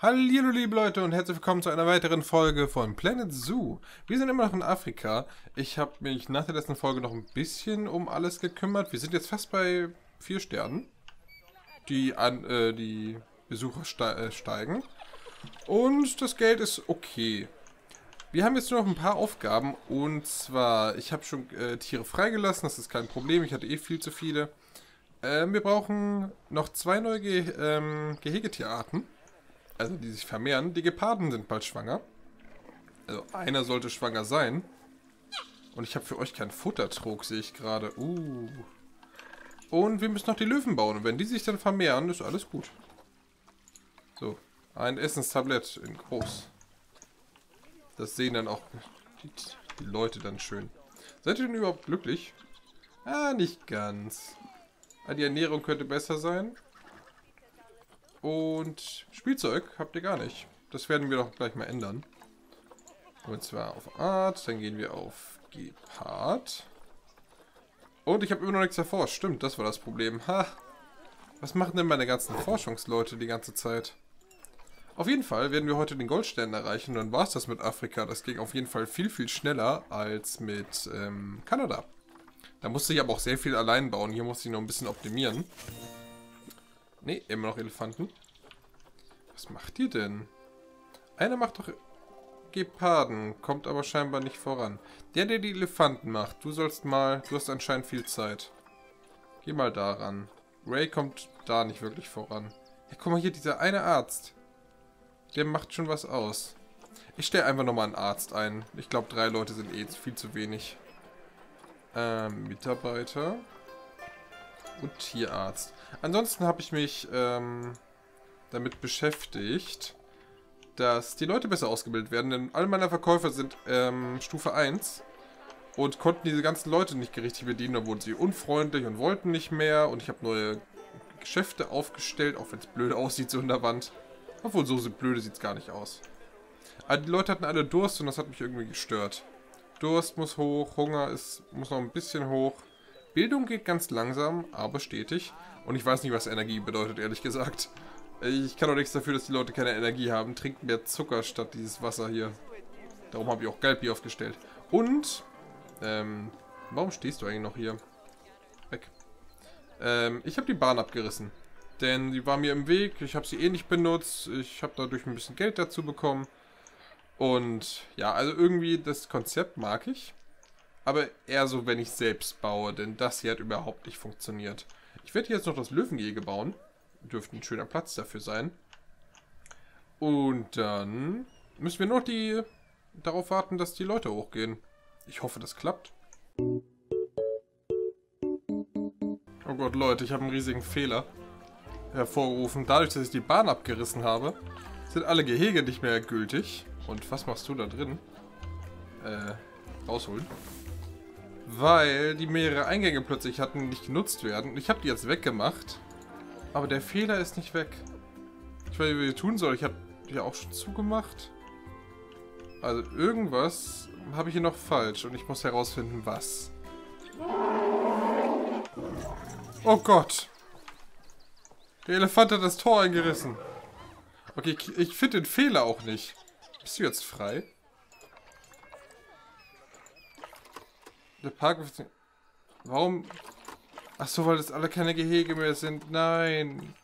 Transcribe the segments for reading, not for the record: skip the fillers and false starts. Hallo liebe Leute und herzlich willkommen zu einer weiteren Folge von Planet Zoo. Wir sind immer noch in Afrika. Ich habe mich nach der letzten Folge noch ein bisschen um alles gekümmert. Wir sind jetzt fast bei 4 Sternen, die Besucher steigen. Und das Geld ist okay. Wir haben jetzt nur noch ein paar Aufgaben. Und zwar, ich habe schon Tiere freigelassen, das ist kein Problem. Ich hatte eh viel zu viele. Wir brauchen noch 2 neue Gehegetierarten. Also die sich vermehren. Die Geparden sind bald schwanger. Also einer sollte schwanger sein. Und ich habe für euch keinen Futtertrog, sehe ich gerade. Und wir müssen noch die Löwen bauen. Und wenn die sich dann vermehren, ist alles gut. So, ein Essenstablett in groß. Das sehen dann auch die Leute dann schön. Seid ihr denn überhaupt glücklich? Ah, nicht ganz. Die Ernährung könnte besser sein. Und Spielzeug habt ihr gar nicht. Das werden wir doch gleich mal ändern. Und zwar auf Art, dann gehen wir auf Gepard. Und ich habe immer noch nichts erforscht. Stimmt, das war das Problem. Ha! Was machen denn meine ganzen Forschungsleute die ganze Zeit? Auf jeden Fall werden wir heute den Goldstern erreichen. Und dann war es das mit Afrika. Das ging auf jeden Fall viel, viel schneller als mit Kanada. Da musste ich aber auch sehr viel allein bauen. Hier musste ich noch ein bisschen optimieren. Ne, immer noch Elefanten. Was macht ihr denn? Einer macht doch Geparden, kommt aber scheinbar nicht voran. Der die Elefanten macht, du hast anscheinend viel Zeit. Geh mal daran. Ray kommt da nicht wirklich voran. Ja, guck mal hier, dieser eine Arzt. Der macht schon was aus. Ich stelle einfach nochmal einen Arzt ein. Ich glaube, 3 Leute sind eh viel zu wenig. Mitarbeiter. Und Tierarzt. Ansonsten habe ich mich damit beschäftigt, dass die Leute besser ausgebildet werden, denn alle meiner Verkäufer sind Stufe 1 und konnten diese ganzen Leute nicht richtig bedienen, da wurden sie unfreundlich und wollten nicht mehr und ich habe neue Geschäfte aufgestellt, auch wenn es blöd aussieht so in der Wand. Obwohl so blöde sieht es gar nicht aus. Aber die Leute hatten alle Durst und das hat mich irgendwie gestört. Durst muss hoch, Hunger muss noch ein bisschen hoch. Bildung geht ganz langsam, aber stetig. Und ich weiß nicht, was Energie bedeutet, ehrlich gesagt. Ich kann auch nichts dafür, dass die Leute keine Energie haben. Trinkt mehr Zucker statt dieses Wasser hier. Darum habe ich auch Galbi aufgestellt. Und, warum stehst du eigentlich noch hier? Weg. Ich habe die Bahn abgerissen. Denn die war mir im Weg, ich habe sie eh nicht benutzt. Ich habe dadurch ein bisschen Geld dazu bekommen. Und, ja, also irgendwie das Konzept mag ich. Aber eher so, wenn ich selbst baue, denn das hier hat überhaupt nicht funktioniert. Ich werde jetzt noch das Löwengehege bauen. Dürfte ein schöner Platz dafür sein. Und dann müssen wir noch darauf warten, dass die Leute hochgehen. Ich hoffe, das klappt. Oh Gott, Leute, ich habe einen riesigen Fehler hervorgerufen. Dadurch, dass ich die Bahn abgerissen habe, sind alle Gehege nicht mehr gültig. Und was machst du da drin? Rausholen. Weil die mehrere Eingänge plötzlich hatten, die nicht genutzt werden. Ich habe die jetzt weggemacht. Aber der Fehler ist nicht weg. Ich weiß nicht, wie ich tun soll. Ich habe die auch schon zugemacht. Also irgendwas habe ich hier noch falsch. Und ich muss herausfinden, was. Oh Gott. Der Elefant hat das Tor eingerissen. Okay, ich finde den Fehler auch nicht. Bist du jetzt frei? Der Park... Warum? Ach so, weil das alle keine Gehege mehr sind. Nein.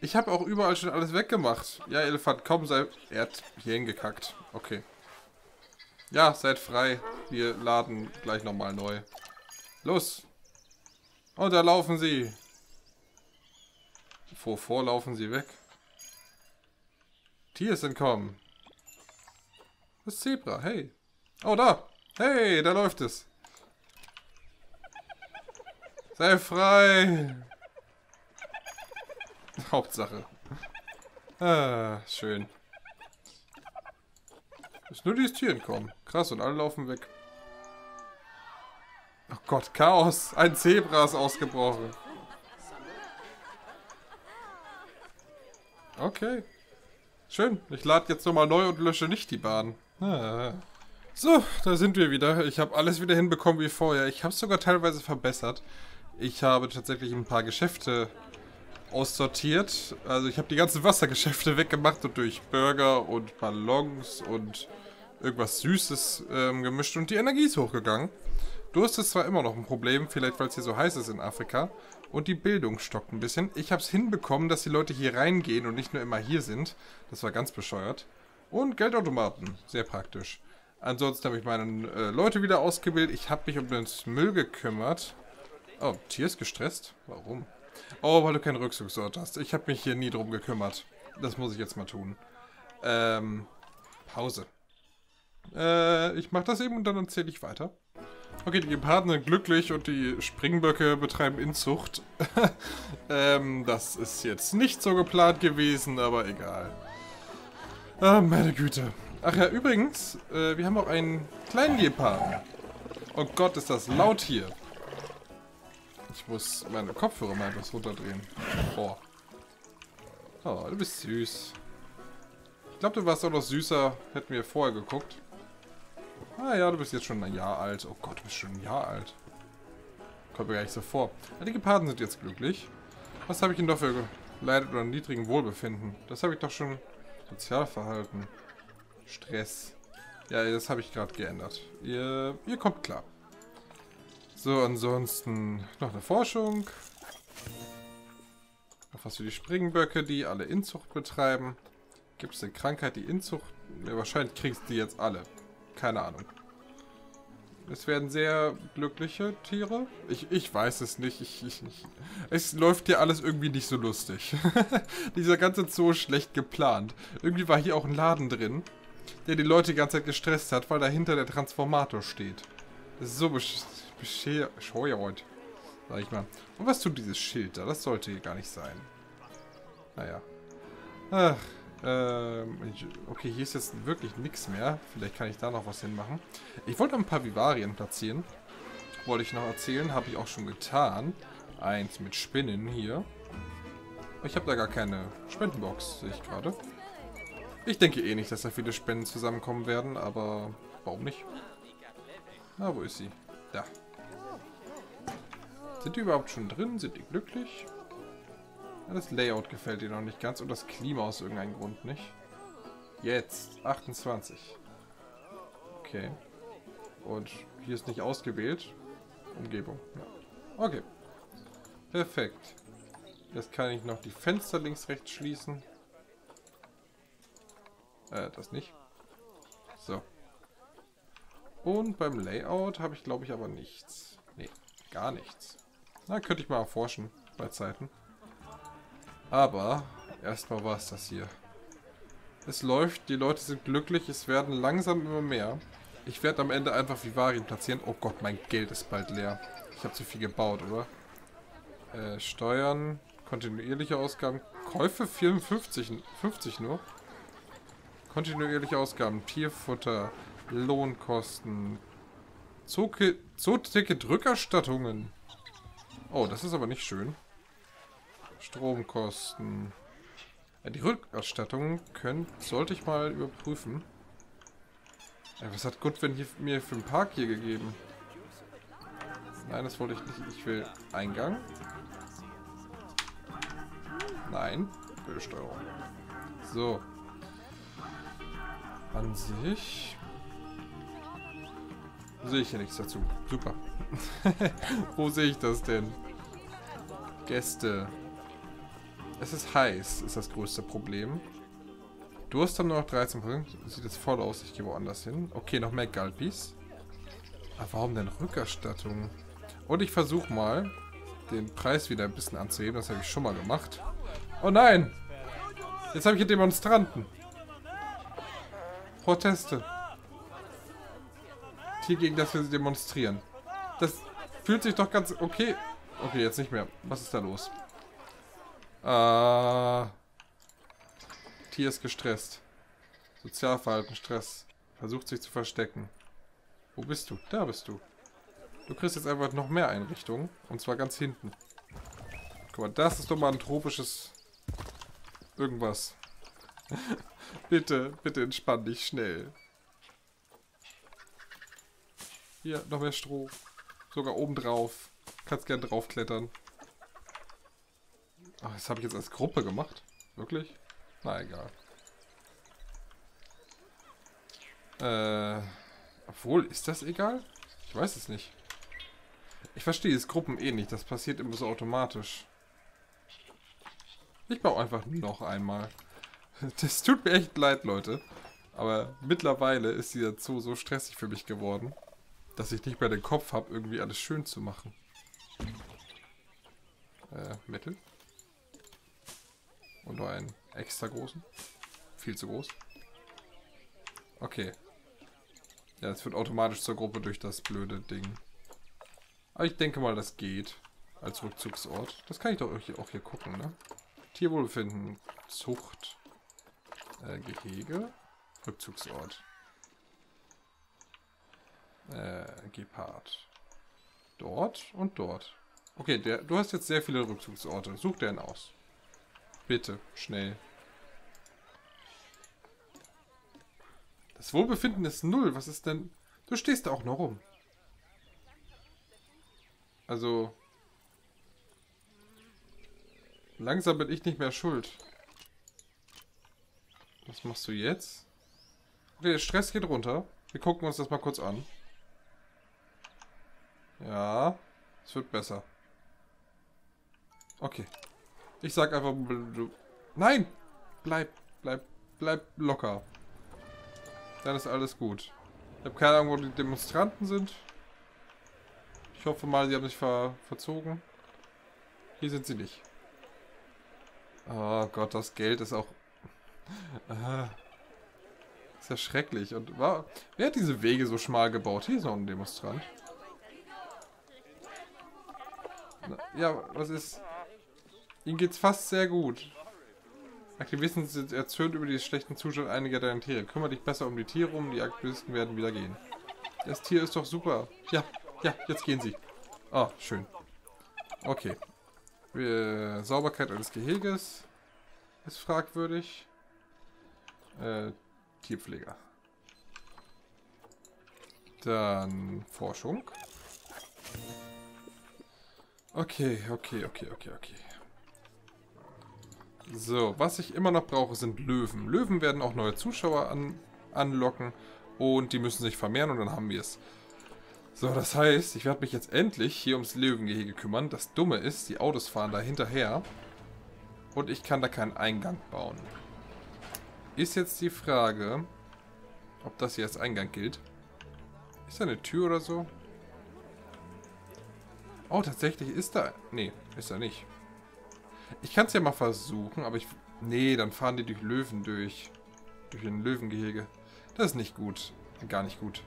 Ich habe auch überall schon alles weggemacht. Ja, Elefant, komm, er hat hier hingekackt. Okay. Ja, seid frei. Wir laden gleich nochmal neu. Los. Und da laufen sie. Wovor laufen sie weg? Tiere sind entkommen. Das Zebra, hey. Oh, da. Hey, da läuft es. Sei frei. Hauptsache. Ah, schön. Ist nur dieses Tier entkommen. Krass, und alle laufen weg. Oh Gott, Chaos. Ein Zebra ist ausgebrochen. Okay. Schön. Ich lade jetzt nochmal neu und lösche nicht die Bahn. Ah. So, da sind wir wieder. Ich habe alles wieder hinbekommen wie vorher. Ich habe es sogar teilweise verbessert. Ich habe tatsächlich ein paar Geschäfte aussortiert. Also ich habe die ganzen Wassergeschäfte weggemacht und durch Burger und Ballons und irgendwas Süßes gemischt. Und die Energie ist hochgegangen. Durst ist zwar immer noch ein Problem, vielleicht weil es hier so heiß ist in Afrika. Und die Bildung stockt ein bisschen. Ich habe es hinbekommen, dass die Leute hier reingehen und nicht nur immer hier sind. Das war ganz bescheuert. Und Geldautomaten, sehr praktisch. Ansonsten habe ich meine Leute wieder ausgebildet. Ich habe mich um den Müll gekümmert. Oh, Tier ist gestresst? Warum? Oh, weil du keinen Rückzugsort hast. Ich habe mich hier nie drum gekümmert. Das muss ich jetzt mal tun. Pause. Ich mache das eben und dann erzähle ich weiter. Okay, die Geparden sind glücklich und die Springböcke betreiben Inzucht. Das ist jetzt nicht so geplant gewesen, aber egal. Ah, meine Güte. Ach ja, übrigens, wir haben auch einen kleinen Geparden. Oh Gott, ist das laut hier. Ich muss meine Kopfhörer mal etwas runterdrehen. Boah. Oh, du bist süß. Ich glaube, du warst auch noch süßer, hätten wir vorher geguckt. Ah ja, du bist jetzt schon ein Jahr alt. Oh Gott, du bist schon ein Jahr alt. Kommt mir gar nicht so vor. Ja, die Geparden sind jetzt glücklich. Was habe ich denn dafür geleidet oder niedrigen Wohlbefinden? Das habe ich doch schon... Sozialverhalten. Stress. Ja, das habe ich gerade geändert. Ihr kommt klar. So, ansonsten noch eine Forschung. Noch was für die Springböcke, die alle Inzucht betreiben. Gibt es eine Krankheit, die Inzucht... Ja, wahrscheinlich kriegst du die jetzt alle. Keine Ahnung. Es werden sehr glückliche Tiere. Ich weiß es nicht. Es läuft hier alles irgendwie nicht so lustig. Dieser ganze Zoo ist schlecht geplant. Irgendwie war hier auch ein Laden drin, der die Leute die ganze Zeit gestresst hat, weil dahinter der Transformator steht. Das ist so bescheuert, sag ich mal. Und was tut dieses Schild da? Das sollte hier gar nicht sein. Naja. Ach. Okay, hier ist jetzt wirklich nichts mehr. Vielleicht kann ich da noch was hinmachen. Ich wollte ein paar Vivarien platzieren. Wollte ich noch erzählen. Habe ich auch schon getan. Eins mit Spinnen hier. Ich habe da gar keine Spendenbox, sehe ich gerade. Ich denke eh nicht, dass da viele Spenden zusammenkommen werden, aber warum nicht? Na, wo ist sie? Da. Sind die überhaupt schon drin? Sind die glücklich? Das Layout gefällt dir noch nicht ganz und das Klima aus irgendeinem Grund nicht. Jetzt, 28. Okay. Und hier ist nicht ausgewählt. Umgebung, ja. Okay. Perfekt. Jetzt kann ich noch die Fenster links, rechts schließen. Das nicht. So. Und beim Layout habe ich, glaube ich, aber nichts. Nee, gar nichts. Na, könnte ich mal erforschen bei Zeiten. Aber erstmal war es das hier. Es läuft, die Leute sind glücklich, es werden langsam immer mehr. Ich werde am Ende einfach Vivarien platzieren. Oh Gott, mein Geld ist bald leer. Ich habe zu viel gebaut, oder? Steuern, kontinuierliche Ausgaben, Käufe 54 nur. Kontinuierliche Ausgaben, Tierfutter, Lohnkosten, Zooticket, Rückerstattungen. Oh, das ist aber nicht schön. Stromkosten. Die Rückerstattung sollte ich mal überprüfen. Was hat Goodwin hier mir für einen Park hier gegeben? Nein, das wollte ich nicht. Ich will Eingang. Nein. Ölsteuerung. So. An sich... sehe ich hier nichts dazu. Super. Wo sehe ich das denn? Gäste... Es ist heiß, ist das größte Problem. Durst haben nur noch 13%. Sieht jetzt voll aus, ich gehe woanders hin. Okay, noch mehr Galpis. Aber warum denn Rückerstattung? Und ich versuche mal, den Preis wieder ein bisschen anzuheben. Das habe ich schon mal gemacht. Oh nein! Jetzt habe ich hier Demonstranten. Proteste. Hier gegen das wir demonstrieren. Das fühlt sich doch ganz okay. Okay, jetzt nicht mehr. Was ist da los? Tier ist gestresst. Sozialverhalten, Stress. Versucht sich zu verstecken. Wo bist du? Da bist du. Du kriegst jetzt einfach noch mehr Einrichtungen. Und zwar ganz hinten. Guck mal, das ist doch mal ein tropisches... irgendwas. Bitte, bitte entspann dich schnell. Hier, noch mehr Stroh. Sogar oben drauf. Kannst gern draufklettern. Ach, das habe ich jetzt als Gruppe gemacht? Wirklich? Na egal. Obwohl, ist das egal? Ich weiß es nicht. Ich verstehe es Gruppen eh nicht. Das passiert immer so automatisch. Ich baue einfach noch einmal. Das tut mir echt leid, Leute. Aber mittlerweile ist dieser Zoo so stressig für mich geworden, dass ich nicht mehr den Kopf habe, irgendwie alles schön zu machen. Mittel. Und noch einen extra großen. Viel zu groß. Okay. Ja, das wird automatisch zur Gruppe durch das blöde Ding. Aber ich denke mal, das geht. Als Rückzugsort. Das kann ich doch auch hier gucken, ne? Tierwohlbefinden, Zucht, Gehege, Rückzugsort. Gepard. Dort und dort. Okay, du hast jetzt sehr viele Rückzugsorte. Such dir einen aus. Bitte, schnell. Das Wohlbefinden ist 0. Was ist denn... Du stehst da auch noch rum. Also... Langsam bin ich nicht mehr schuld. Was machst du jetzt? Okay, der Stress geht runter. Wir gucken uns das mal kurz an. Ja, es wird besser. Okay. Ich sag einfach... Nein! Bleib locker. Dann ist alles gut. Ich habe keine Ahnung, wo die Demonstranten sind. Ich hoffe mal, sie haben sich verzogen. Hier sind sie nicht. Oh Gott, das Geld ist auch... ist ja schrecklich. Und wow, wer hat diese Wege so schmal gebaut? Hier ist noch ein Demonstrant. Ja, was ist... Ihnen geht's fast sehr gut. Aktivisten sind erzürnt über den schlechten Zustand einiger deiner Tiere. Kümmere dich besser um die Tiere um, die Aktivisten werden wieder gehen. Das Tier ist doch super. Ja, jetzt gehen sie. Ah, schön. Okay. Sauberkeit eines Geheges ist fragwürdig. Tierpfleger. Dann Forschung. Okay. So, was ich immer noch brauche, sind Löwen. Löwen werden auch neue Zuschauer anlocken und die müssen sich vermehren und dann haben wir es. So, das heißt, ich werde mich jetzt endlich hier ums Löwengehege kümmern. Das Dumme ist, die Autos fahren da hinterher und ich kann da keinen Eingang bauen. Ist jetzt die Frage, ob das hier als Eingang gilt. Ist da eine Tür oder so? Oh, tatsächlich ist da... Nee, ist da nicht. Ich kann es ja mal versuchen, aber ich... Nee, dann fahren die durch Löwen durch. Durch ein Löwengehege. Das ist nicht gut. Gar nicht gut.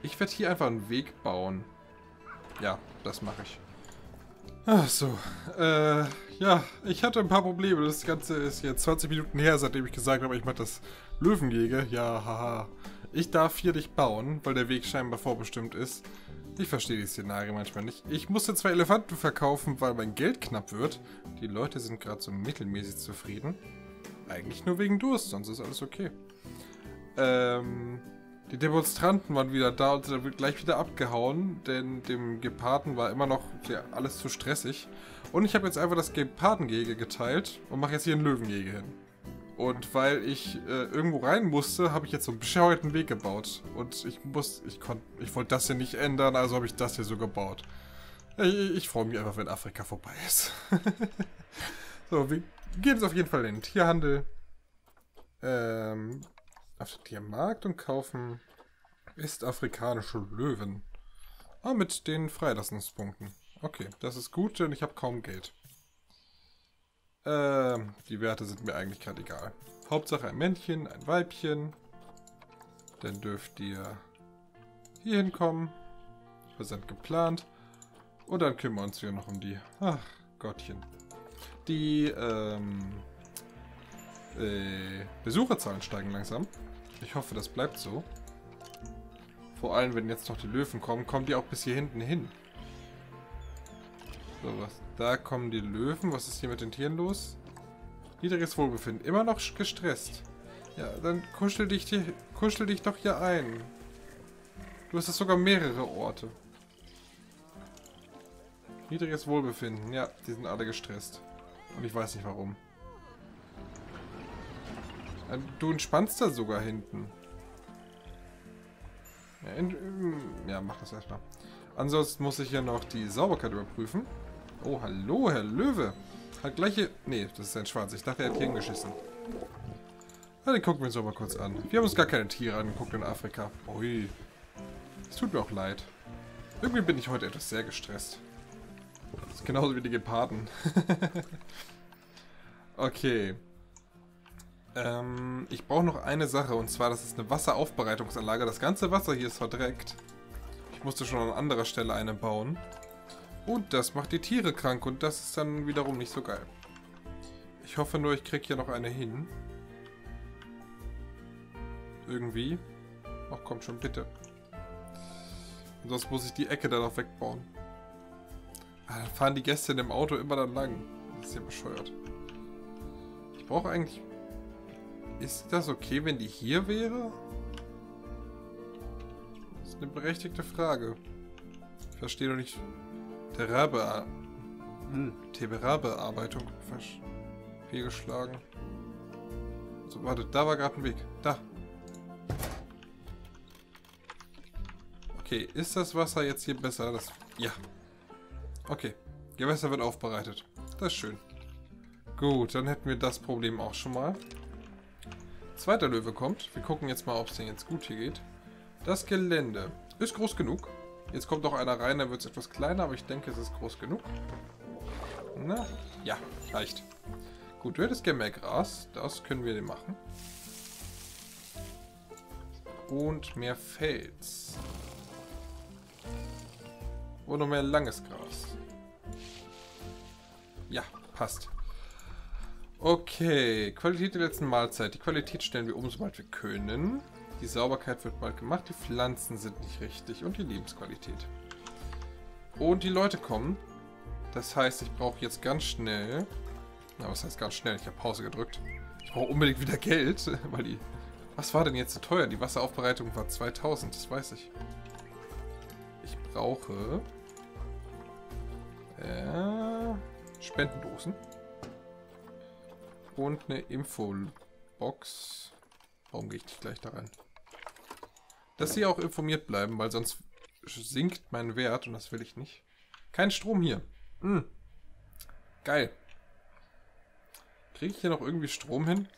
Ich werde hier einfach einen Weg bauen. Ja, das mache ich. Ach so. Ja, ich hatte ein paar Probleme. Das Ganze ist jetzt 20 Minuten her, seitdem ich gesagt habe, ich mache das Löwengehege. Ja, haha. Ich darf hier nicht bauen, weil der Weg scheinbar vorbestimmt ist. Ich verstehe die Szenarien manchmal nicht. Ich musste 2 Elefanten verkaufen, weil mein Geld knapp wird. Die Leute sind gerade so mittelmäßig zufrieden. Eigentlich nur wegen Durst, sonst ist alles okay. Die Demonstranten waren wieder da und sind gleich wieder abgehauen, denn dem Geparden war immer noch alles zu stressig. Und ich habe jetzt einfach das Gepardengehege geteilt und mache jetzt hier ein Löwengehege hin. Und weil ich irgendwo rein musste, habe ich jetzt so einen bescheuerten Weg gebaut. Und ich wollte das hier nicht ändern, also habe ich das hier so gebaut. Ich freue mich einfach, wenn Afrika vorbei ist. So, wir gehen jetzt auf jeden Fall in den Tierhandel. Auf den Tiermarkt und kaufen westafrikanische Löwen. Ah, mit den Freilassungspunkten. Okay, das ist gut, denn ich habe kaum Geld. Die Werte sind mir eigentlich gerade egal. Hauptsache ein Männchen, ein Weibchen. Dann dürft ihr hier hinkommen. Versand geplant. Und dann kümmern wir uns hier noch um die... Ach, Gottchen. Die Besucherzahlen steigen langsam. Ich hoffe, das bleibt so. Vor allem, wenn jetzt noch die Löwen kommen, kommen die auch bis hier hinten hin. So, was? Da kommen die Löwen. Was ist hier mit den Tieren los? Niedriges Wohlbefinden. Immer noch gestresst. Ja, dann kuschel dich doch hier ein. Du hast sogar mehrere Orte. Niedriges Wohlbefinden. Ja, die sind alle gestresst. Und ich weiß nicht warum. Du entspannst da sogar hinten. Ja, ja, mach das erstmal. Ansonsten muss ich hier noch die Sauberkeit überprüfen. Oh, hallo, Herr Löwe. Hat gleiche... Nee, das ist ein Schwarz. Ich dachte, er hat hier hingeschissen. Na, den gucken wir uns doch mal kurz an. Wir haben uns gar keine Tiere angeguckt in Afrika. Ui. Es tut mir auch leid. Irgendwie bin ich heute etwas sehr gestresst. Das ist genauso wie die Geparden. Okay. Ich brauche noch eine Sache, und zwar, das ist eine Wasseraufbereitungsanlage. Das ganze Wasser hier ist verdreckt. Ich musste schon an anderer Stelle eine bauen. Und das macht die Tiere krank, und das ist dann wiederum nicht so geil. Ich hoffe nur, ich kriege hier noch eine hin. Irgendwie. Ach komm schon, bitte. Und sonst muss ich die Ecke dann noch wegbauen. Ah, dann fahren die Gäste in dem Auto immer dann lang. Das ist ja bescheuert. Ich brauche eigentlich... Ist das okay, wenn die hier wäre? Das ist eine berechtigte Frage. Ich verstehe noch nicht... Terrabearbeitung. Fehlgeschlagen. So, warte, da war gerade ein Weg. Da. Okay, ist das Wasser jetzt hier besser? Das, ja. Okay, Gewässer wird aufbereitet. Das ist schön. Gut, dann hätten wir das Problem auch schon mal. Zweiter Löwe kommt. Wir gucken jetzt mal, ob es denn jetzt gut hier geht. Das Gelände ist groß genug. Jetzt kommt noch einer rein, dann wird es etwas kleiner, aber ich denke, es ist groß genug. Na, ja, reicht. Gut, wir hätten gerne mehr Gras. Das können wir machen. Und mehr Fels. Und noch mehr langes Gras. Ja, passt. Okay, Qualität der letzten Mahlzeit. Die Qualität stellen wir um, sobald wir können. Die Sauberkeit wird bald gemacht. Die Pflanzen sind nicht richtig. Und die Lebensqualität. Und die Leute kommen. Das heißt, ich brauche jetzt ganz schnell... Na, was heißt ganz schnell? Ich habe Pause gedrückt. Ich brauche unbedingt wieder Geld, weil die... Was war denn jetzt so teuer? Die Wasseraufbereitung war 2000, das weiß ich. Ich brauche... Spendendosen. Und eine Infobox. Warum gehe ich nicht gleich da rein? Dass sie auch informiert bleiben, weil sonst sinkt mein Wert und das will ich nicht. Kein Strom hier. Hm. Geil. Kriege ich hier noch irgendwie Strom hin?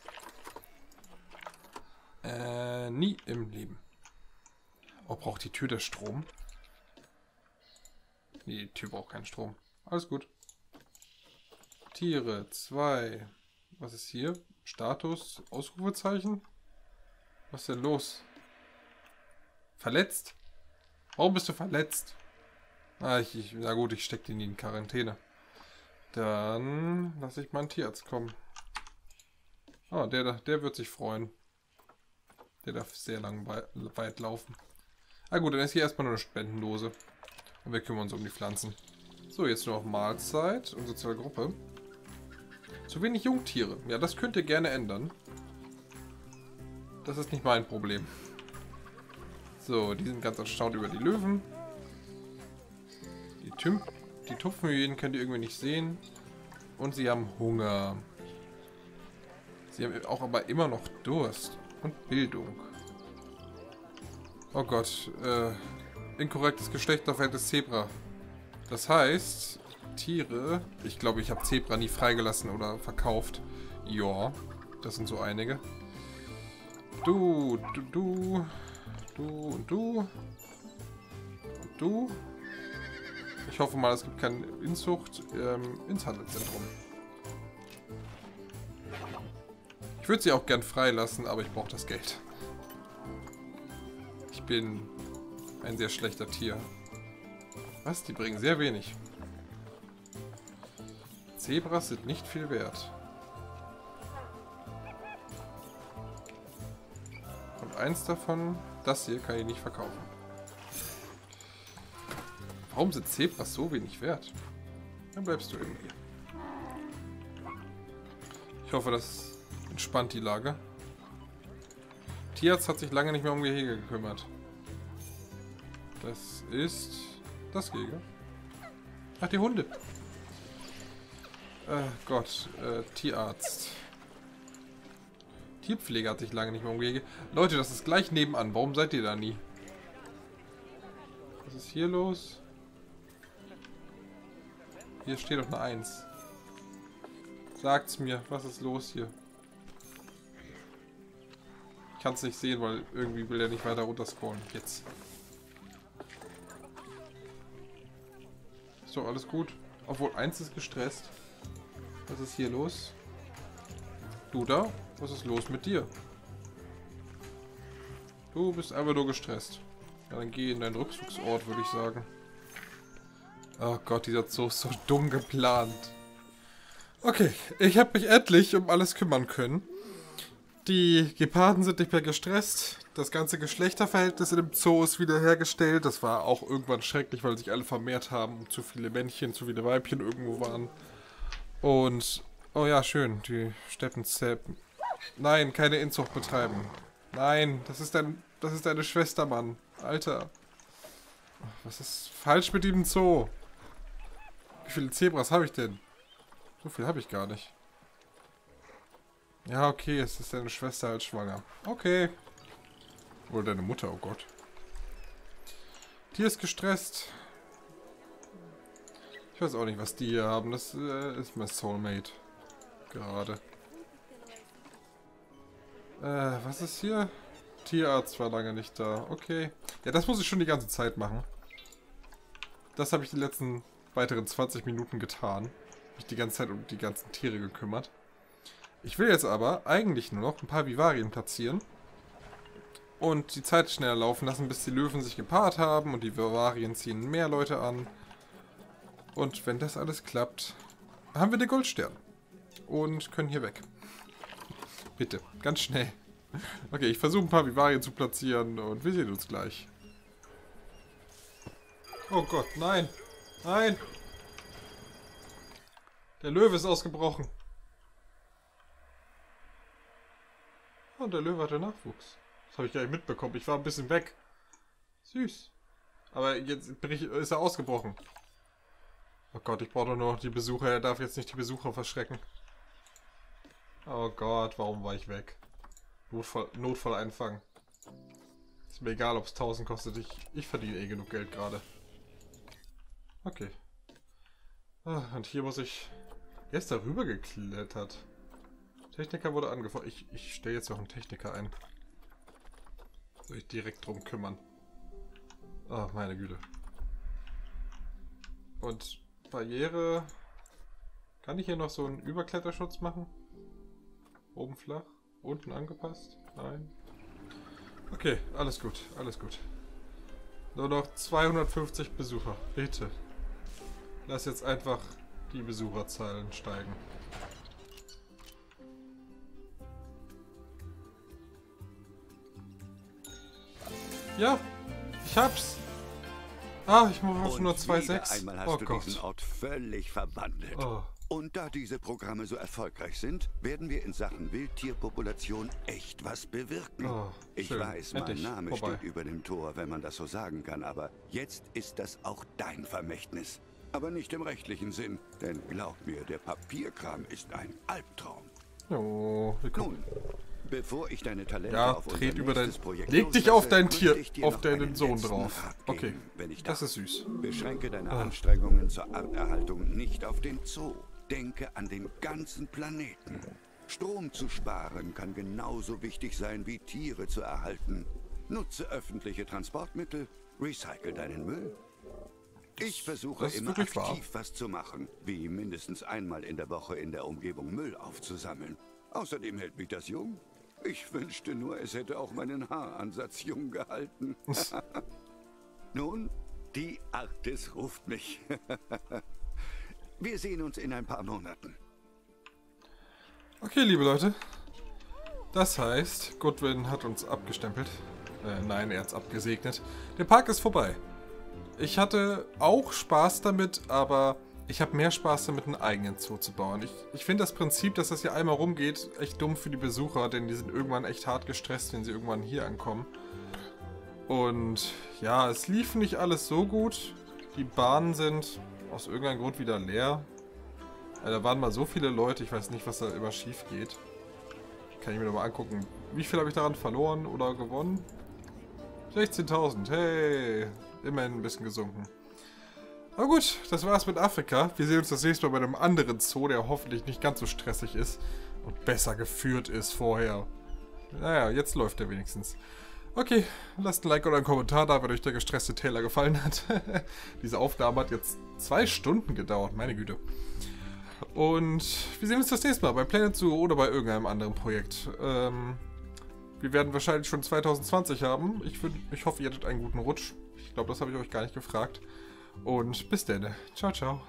Nie im Leben. Oh, braucht die Tür der Strom? Nee, die Tür braucht keinen Strom. Alles gut. Tiere, 2. Was ist hier? Status, Ausrufezeichen? Was ist denn los? Verletzt? Warum bist du verletzt? Ah, na gut, ich stecke den in Quarantäne. Dann lasse ich meinen Tierarzt kommen. Ah, der wird sich freuen. Der darf sehr lang weit laufen. Ah gut, dann ist hier erstmal nur eine Spendendose. Und wir kümmern uns um die Pflanzen. So, jetzt nur noch Mahlzeit und soziale Gruppe. Zu wenig Jungtiere. Ja, das könnt ihr gerne ändern. Das ist nicht mein Problem. So, die sind ganz erstaunt über die Löwen. Die Tupfenhyänen könnt ihr irgendwie nicht sehen. Und sie haben Hunger. Sie haben auch aber immer noch Durst. Und Bildung. Oh Gott. Inkorrektes Geschlechterverhältnis Zebra. Das heißt... Tiere. Ich glaube, ich habe Zebra nie freigelassen oder verkauft. Ja, das sind so einige. Du. Ich hoffe mal, es gibt keinen Inzucht ins Handelszentrum. Ich würde sie auch gern freilassen, aber ich brauche das Geld. Ich bin ein sehr schlechter Tier. Was? Die bringen sehr wenig. Zebras sind nicht viel wert. Und eins davon, das hier, kann ich nicht verkaufen. Warum sind Zebras so wenig wert? Dann bleibst du eben hier. Ich hoffe, das entspannt die Lage. Tierarzt hat sich lange nicht mehr um Gehege gekümmert. Das ist das Gehege. Ach, die Hunde. Gott, Tierarzt. Tierpflege hat sich lange nicht mehr umgegeben. Leute, das ist gleich nebenan. Warum seid ihr da nie? Was ist hier los? Hier steht doch eine 1. Sagt's mir, was ist los hier? Ich kann's nicht sehen, weil irgendwie will er nicht weiter runter scrollen. Jetzt. Ist doch alles gut. Obwohl, 1 ist gestresst. Was ist hier los? Du da? Was ist los mit dir? Du bist einfach nur gestresst. Ja, dann geh in deinen Rückzugsort, würde ich sagen. Oh Gott, dieser Zoo ist so dumm geplant. Okay, ich habe mich endlich um alles kümmern können. Die Geparden sind nicht mehr gestresst. Das ganze Geschlechterverhältnis in dem Zoo ist wiederhergestellt. Das war auch irgendwann schrecklich, weil sich alle vermehrt haben und zu viele Männchen, zu viele Weibchen irgendwo waren. Und, oh ja, schön, die Steppenzäppen. Nein, keine Inzucht betreiben. Nein, das ist deine Schwester, Mann. Alter. Was ist falsch mit dem Zoo? Wie viele Zebras habe ich denn? So viel habe ich gar nicht. Ja, okay, es ist deine Schwester halt schwanger. Okay. Oder deine Mutter, oh Gott. Die ist gestresst. Ich weiß auch nicht, was die hier haben. Das ist mein Soulmate. Gerade. Was ist hier? Tierarzt war lange nicht da. Okay. Ja, das muss ich schon die ganze Zeit machen. Das habe ich die letzten weiteren 20 Minuten getan. Mich die ganze Zeit um die ganzen Tiere gekümmert. Ich will jetzt aber eigentlich nur noch ein paar Vivarien platzieren. Und die Zeit schneller laufen lassen, bis die Löwen sich gepaart haben. Und die Vivarien ziehen mehr Leute an. Und wenn das alles klappt, haben wir den Goldstern. Und können hier weg. Bitte, ganz schnell. Okay, ich versuche ein paar Vivarien zu platzieren und wir sehen uns gleich. Oh Gott, nein. Nein. Der Löwe ist ausgebrochen. Und der Löwe hatte Nachwuchs. Das habe ich gar nicht mitbekommen. Ich war ein bisschen weg. Süß. Aber jetzt ist er ausgebrochen. Oh Gott, ich brauche doch nur noch die Besucher. Er darf jetzt nicht die Besucher verschrecken. Oh Gott, warum war ich weg? Notfall einfangen. Ist mir egal, ob es 1000 kostet. Ich verdiene eh genug Geld gerade. Okay. Ach, und hier muss ich... Er ist darüber geklettert. Techniker wurde angefordert. Ich stelle jetzt noch einen Techniker ein. Soll ich direkt drum kümmern. Ach, meine Güte. Und Barriere... Kann ich hier noch so einen Überkletterschutz machen? Oben flach? Unten angepasst? Nein. Okay, alles gut, alles gut. Nur noch 250 Besucher, bitte. Lass jetzt einfach die Besucherzahlen steigen. Ja, ich hab's. Ah, ich muss nur 2,6. Oh Gott. Diesen Ort völlig verwandelt. Oh. Und da diese Programme so erfolgreich sind, werden wir in Sachen Wildtierpopulation echt was bewirken. Oh, ich weiß, endlich. Mein Name steht über dem Tor, wenn man das so sagen kann, aber jetzt ist das auch dein Vermächtnis. Aber nicht im rechtlichen Sinn, denn glaub mir, der Papierkram ist ein Albtraum. Oh, nun, bevor ich deine Talente auf unser nächstes Projekt loslasse, leg dich auf dein Tier, auf deinen Sohn drauf. Okay, das ist süß. Beschränke deine Anstrengungen zur Arterhaltung nicht auf den Zoo. Denke an den ganzen Planeten. Strom zu sparen kann genauso wichtig sein, wie Tiere zu erhalten. Nutze öffentliche Transportmittel, recycle deinen Müll. Ich versuche immer aktiv was zu machen, wie mindestens einmal in der Woche in der Umgebung Müll aufzusammeln. Außerdem hält mich das jung. Ich wünschte nur, es hätte auch meinen Haaransatz jung gehalten. Nun, die Arktis ruft mich. Wir sehen uns in ein paar Monaten. Okay, liebe Leute. Das heißt, Goodwin hat uns abgestempelt. Nein, er hat es abgesegnet. Der Park ist vorbei. Ich hatte auch Spaß damit, aber ich habe mehr Spaß damit, einen eigenen Zoo zu bauen. Ich finde das Prinzip, dass das hier einmal rumgeht, echt dumm für die Besucher, denn die sind irgendwann echt hart gestresst, wenn sie irgendwann hier ankommen. Und ja, es lief nicht alles so gut. Die Bahnen sind... aus irgendeinem Grund wieder leer. Also, da waren mal so viele Leute, ich weiß nicht, was da immer schief geht. Kann ich mir nochmal angucken. Wie viel habe ich daran verloren oder gewonnen? 16.000, hey! Immerhin ein bisschen gesunken. Aber gut, das war's mit Afrika. Wir sehen uns das nächste Mal bei einem anderen Zoo, der hoffentlich nicht ganz so stressig ist und besser geführt ist vorher. Naja, jetzt läuft er wenigstens. Okay, lasst ein Like oder einen Kommentar da, wenn euch der gestresste Taylor gefallen hat. Diese Aufnahme hat jetzt 2 Stunden gedauert, meine Güte. Und wir sehen uns das nächste Mal bei Planet Zoo oder bei irgendeinem anderen Projekt. Wir werden wahrscheinlich schon 2020 haben. Ich hoffe, ihr hattet einen guten Rutsch. Ich glaube, das habe ich euch gar nicht gefragt. Und bis dann. Ciao, ciao.